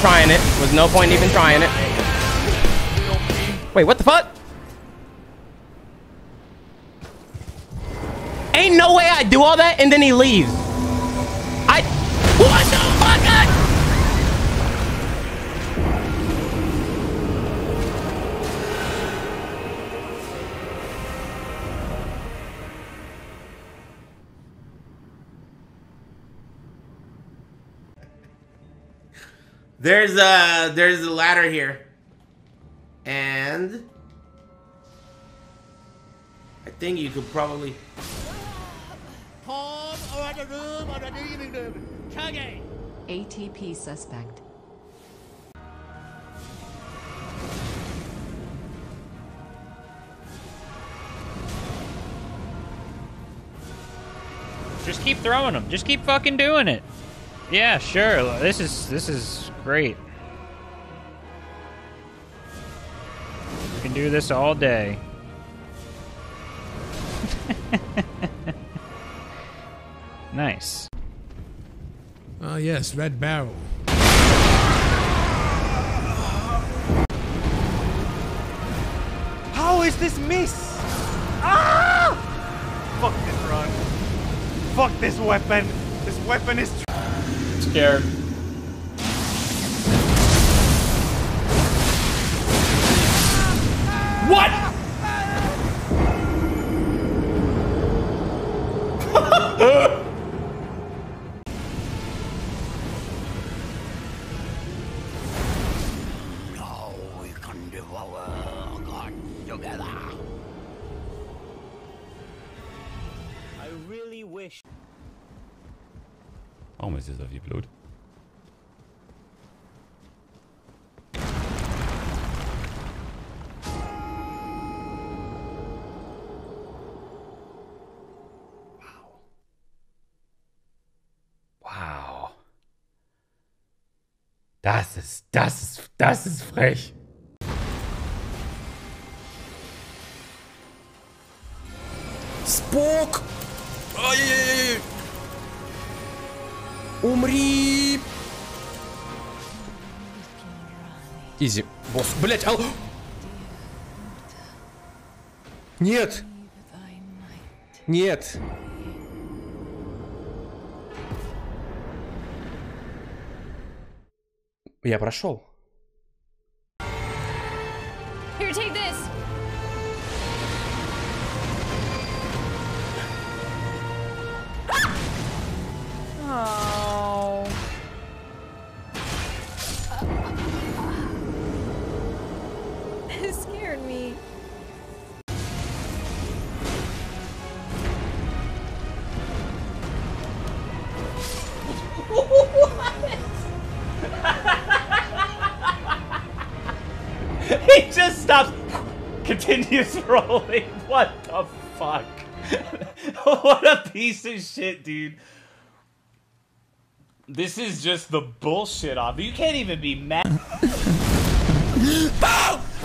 trying it. There was no point even trying it. Wait, what the fuck? Ain't no way I do all that and then he leaves. What the fuck? There's a ladder here. And I think you could probably ATP suspect. Just keep throwing them. Just keep fucking doing it. Yeah, sure. This is great. We can do this all day. Nice. Oh, yes, red barrel. How is this miss? Ah! Fuck this run. Fuck this weapon. This weapon is scared. What? No, we can devour God together. I really wish. Warum ist das so viel Blut? Wow. Das ist frech. Spook! Oh, yeah. Умри! Изи, босс. Блять, алло! Нет! Нет! Я прошел. Here, take this. Ah! Oh. He just stops, continues rolling. What the fuck? What a piece of shit, dude. This is just the bullshit off. You can't even be mad. Boom!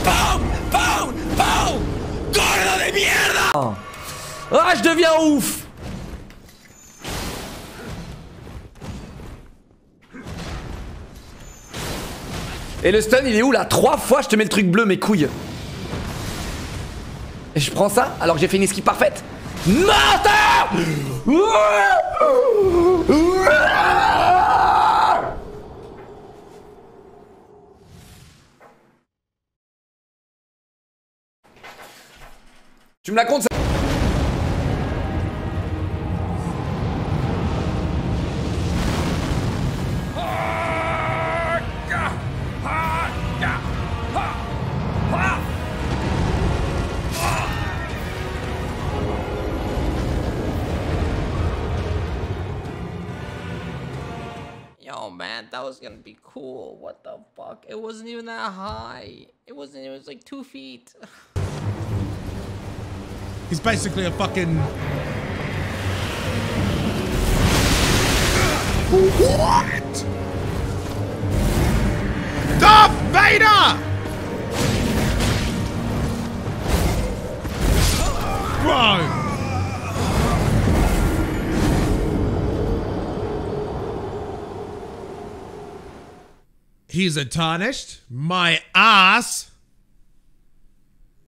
Boom! Boom! Boom! Gordo de mierda! Ah, je deviens ouf! Et le stun il est où là? 3 fois je te mets le truc bleu mes couilles. Et je prends ça alors que j'ai fait une esquive parfaite. Non! Tu me la comptes ça? Oh man, that was gonna be cool. What the fuck? It wasn't even that high. It was like 2 feet. He's basically a fucking... What? Darth Vader! Bro! He's a tarnished. My ass.